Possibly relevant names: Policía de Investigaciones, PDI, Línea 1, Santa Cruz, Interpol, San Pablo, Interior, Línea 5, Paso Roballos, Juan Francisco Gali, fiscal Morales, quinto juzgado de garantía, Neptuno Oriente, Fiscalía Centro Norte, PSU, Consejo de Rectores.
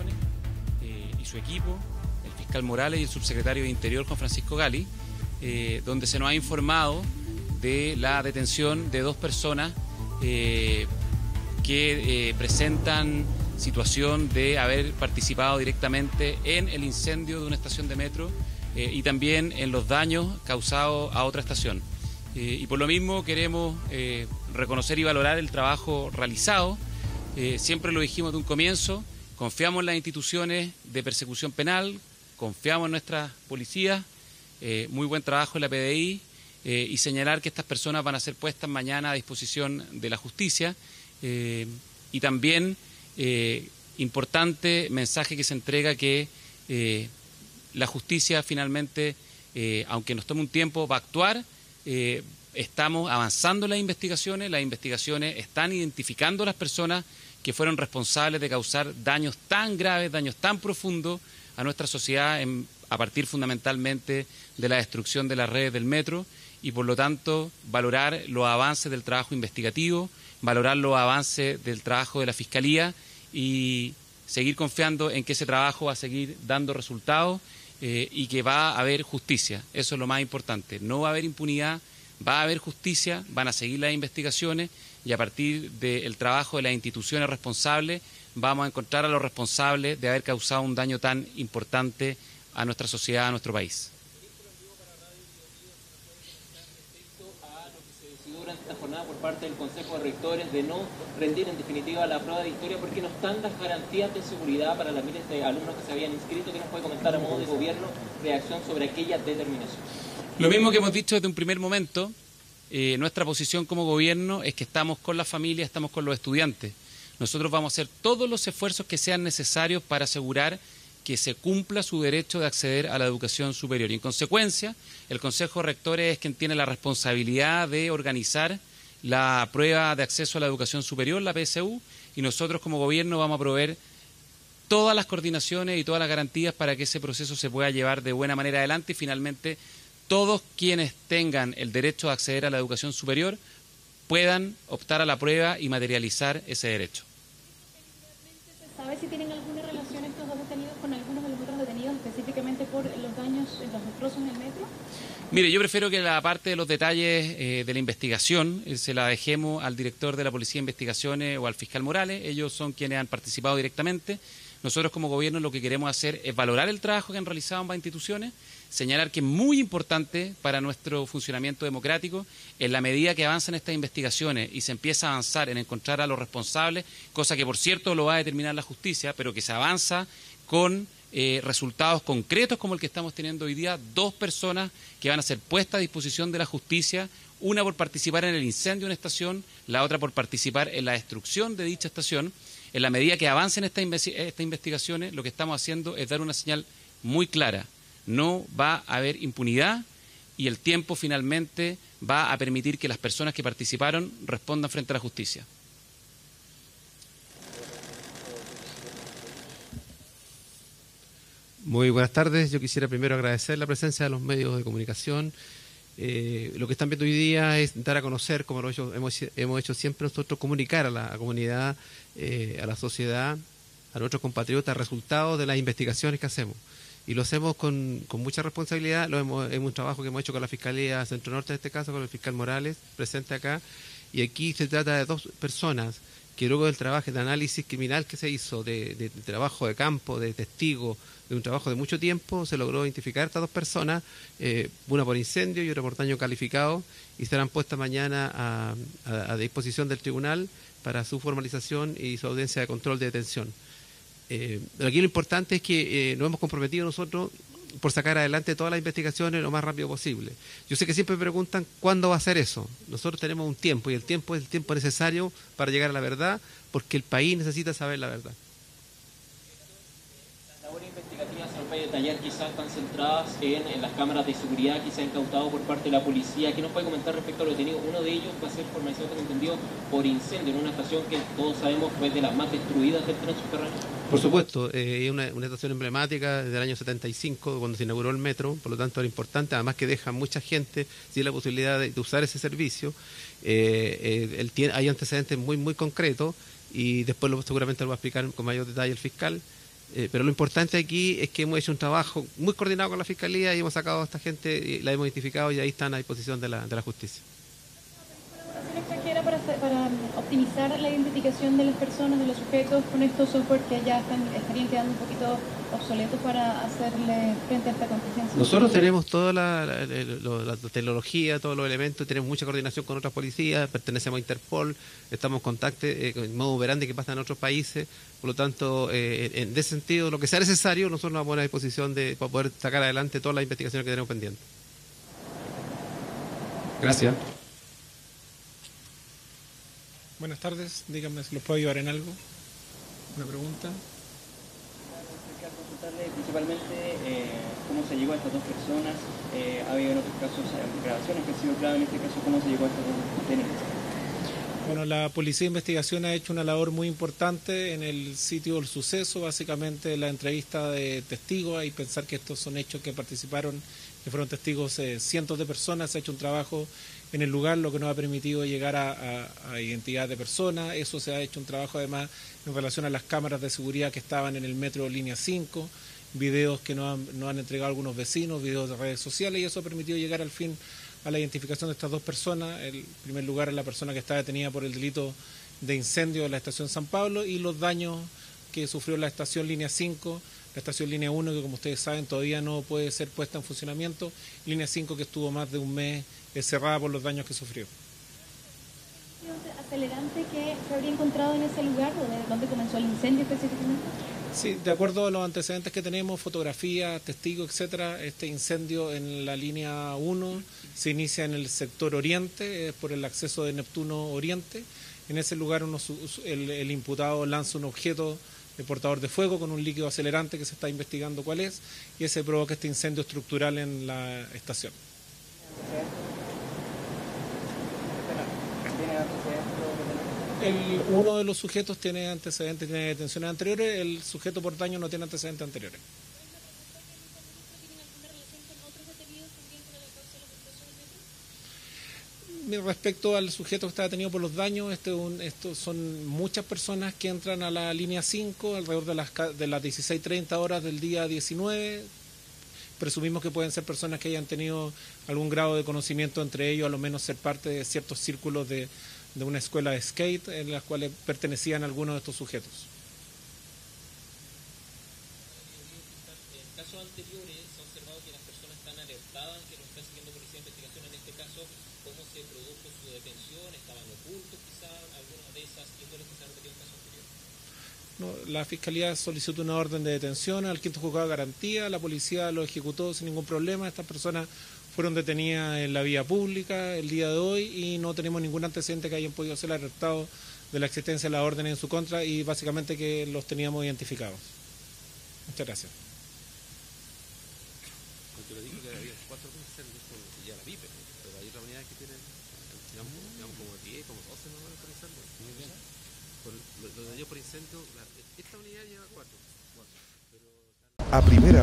investigaciones y su equipo, el fiscal Morales y el subsecretario de Interior, Juan Francisco Gali, donde se nos ha informado de la detención de dos personas que presentan situación de haber participado directamente en el incendio de una estación de metro y también en los daños causados a otra estación. Y por lo mismo queremos reconocer y valorar el trabajo realizado. Siempre lo dijimos de un comienzo, confiamos en las instituciones de persecución penal, confiamos en nuestras policías, muy buen trabajo en la PDI y señalar que estas personas van a ser puestas mañana a disposición de la justicia y también importante mensaje que se entrega que la justicia finalmente, aunque nos tome un tiempo, va a actuar. Estamos avanzando en las investigaciones están identificando a las personas que fueron responsables de causar daños tan graves, daños tan profundos a nuestra sociedad a partir fundamentalmente de la destrucción de las redes del metro y por lo tanto valorar los avances del trabajo investigativo, valorar los avances del trabajo de la Fiscalía y seguir confiando en que ese trabajo va a seguir dando resultados y que va a haber justicia. Eso es lo más importante. No va a haber impunidad, va a haber justicia, van a seguir las investigaciones y a partir del trabajo de las instituciones responsables vamos a encontrar a los responsables de haber causado un daño tan importante a nuestra sociedad, a nuestro país. Esta jornada por parte del Consejo de Rectores de no rendir en definitiva la prueba de historia porque no están las garantías de seguridad para las miles de alumnos que se habían inscrito. ¿Qué nos puede comentar a modo de gobierno reacción sobre aquella determinación? Lo mismo que hemos dicho desde un primer momento, nuestra posición como gobierno es que estamos con las familias, estamos con los estudiantes. Nosotros vamos a hacer todos los esfuerzos que sean necesarios para asegurar que se cumpla su derecho de acceder a la educación superior. Y en consecuencia, el Consejo de Rectores es quien tiene la responsabilidad de organizar la prueba de acceso a la educación superior, la PSU, y nosotros como gobierno vamos a proveer todas las coordinaciones y todas las garantías para que ese proceso se pueda llevar de buena manera adelante y finalmente todos quienes tengan el derecho de acceder a la educación superior puedan optar a la prueba y materializar ese derecho. ¿Sabe si tienen alguna relación estos dos detenidos con algunos de los otros detenidos, específicamente por los daños, los destrozos en el metro? Mire, yo prefiero que la parte de los detalles de la investigación se la dejemos al director de la Policía de Investigaciones o al fiscal Morales. Ellos son quienes han participado directamente. Nosotros como gobierno lo que queremos hacer es valorar el trabajo que han realizado ambas instituciones, señalar que es muy importante para nuestro funcionamiento democrático, en la medida que avanzan estas investigaciones y se empieza a avanzar en encontrar a los responsables, cosa que por cierto lo va a determinar la justicia, pero que se avanza con resultados concretos como el que estamos teniendo hoy día, dos personas que van a ser puestas a disposición de la justicia, una por participar en el incendio de una estación, la otra por participar en la destrucción de dicha estación. En la medida que avancen estas investigaciones, lo que estamos haciendo es dar una señal muy clara. No va a haber impunidad y el tiempo finalmente va a permitir que las personas que participaron respondan frente a la justicia. Muy buenas tardes. Yo quisiera primero agradecer la presencia de los medios de comunicación. Lo que están viendo hoy día es dar a conocer, como lo hemos hecho siempre nosotros, comunicar a la comunidad, a la sociedad, a nuestros compatriotas, resultados de las investigaciones que hacemos. Y lo hacemos con mucha responsabilidad. Es un trabajo que hemos hecho con la Fiscalía Centro Norte, en este caso con el fiscal Morales, presente acá. Y aquí se trata de dos personas que luego del trabajo, de análisis criminal que se hizo, de trabajo de campo, de testigo, de un trabajo de mucho tiempo, se logró identificar a estas dos personas, una por incendio y otra por daño calificado, y serán puestas mañana a disposición del tribunal para su formalización y su audiencia de control de detención. Aquí lo importante es que nos hemos comprometido nosotros por sacar adelante todas las investigaciones lo más rápido posible. Yo sé que siempre me preguntan cuándo va a ser eso. Nosotros tenemos un tiempo y el tiempo es el tiempo necesario para llegar a la verdad porque el país necesita saber la verdad. La labor investigativa se nos puede detallar, quizás están centradas en las cámaras de seguridad que se ha incautado por parte de la policía. ¿Qué nos puede comentar respecto a los detenidos? Uno de ellos va a ser formalizado, como entendido, por incendio en una estación que todos sabemos fue de las más destruidas del tren subterráneo. Por supuesto, es una estación emblemática del año 75 cuando se inauguró el metro, por lo tanto era importante, además que deja mucha gente sin la posibilidad de usar ese servicio. Hay antecedentes muy concretos y después seguramente lo va a explicar con mayor detalle el fiscal. Pero lo importante aquí es que hemos hecho un trabajo muy coordinado con la Fiscalía y hemos sacado a esta gente, y la hemos identificado y ahí están a disposición de la justicia. Para optimizar la identificación de las personas, de los sujetos, con estos software que ya estarían quedando un poquito obsoletos para hacerle frente a esta contingencia. Nosotros tenemos toda la tecnología, todos los elementos, tenemos mucha coordinación con otras policías, pertenecemos a Interpol, estamos en contacto con el modo operante que pasa en otros países, por lo tanto, en ese sentido, lo que sea necesario, nosotros nos vamos a disposición para poder sacar adelante todas las investigaciones que tenemos pendientes. Gracias. Buenas tardes, díganme si los puedo ayudar en algo, una pregunta. Quisiera consultarle principalmente cómo se llegó a estas dos personas, ha habido en otros casos grabaciones que han sido clave, en este caso cómo se llegó a estas dos personas. Bueno, la Policía de Investigación ha hecho una labor muy importante en el sitio del suceso, básicamente la entrevista de testigos, y pensar que estos son hechos que participaron, que fueron testigos cientos de personas, se ha hecho un trabajo en el lugar, lo que nos ha permitido llegar a identidad de personas. Eso se ha hecho un trabajo además en relación a las cámaras de seguridad que estaban en el metro Línea 5, videos que nos han entregado algunos vecinos, videos de redes sociales, y eso ha permitido llegar al fin a la identificación de estas dos personas. En primer lugar, la persona que está detenida por el delito de incendio de la estación San Pablo y los daños que sufrió la estación Línea 5, la estación Línea 1, que como ustedes saben todavía no puede ser puesta en funcionamiento, Línea 5 que estuvo más de un mes cerrada por los daños que sufrió. ¿Acelerante que se habría encontrado en ese lugar donde comenzó el incendio específicamente? Sí, de acuerdo a los antecedentes que tenemos, fotografías, testigos, etcétera, este incendio en la Línea 1 se inicia en el sector oriente, por el acceso de Neptuno Oriente. En ese lugar el imputado lanza un objeto de portador de fuego con un líquido acelerante que se está investigando cuál es, y ese provoca este incendio estructural en la estación. Uno de los sujetos tiene antecedentes, tiene detenciones anteriores, el sujeto por daño no tiene antecedentes anteriores. Respecto al sujeto que está detenido por los daños, son muchas personas que entran a la Línea 5 alrededor de las 16:30 horas del día 19. Presumimos que pueden ser personas que hayan tenido algún grado de conocimiento entre ellos, a lo menos ser parte de ciertos círculos de una escuela de skate en las cuales pertenecían algunos de estos sujetos. En casos anteriores se ha observado que las personas están alertadas, que lo está siguiendo Policía de Investigación. En este caso, ¿cómo se produjo su detención? ¿Estaban ocultos quizás? ¿Algunas de esas índoles que se han repetido en casos anteriores? No, la Fiscalía solicitó una orden de detención al quinto juzgado de garantía, la policía lo ejecutó sin ningún problema, estas personas fueron detenidas en la vía pública el día de hoy y no tenemos ningún antecedente que hayan podido ser alertados de la existencia de la orden en su contra y básicamente que los teníamos identificados. Muchas gracias. A primera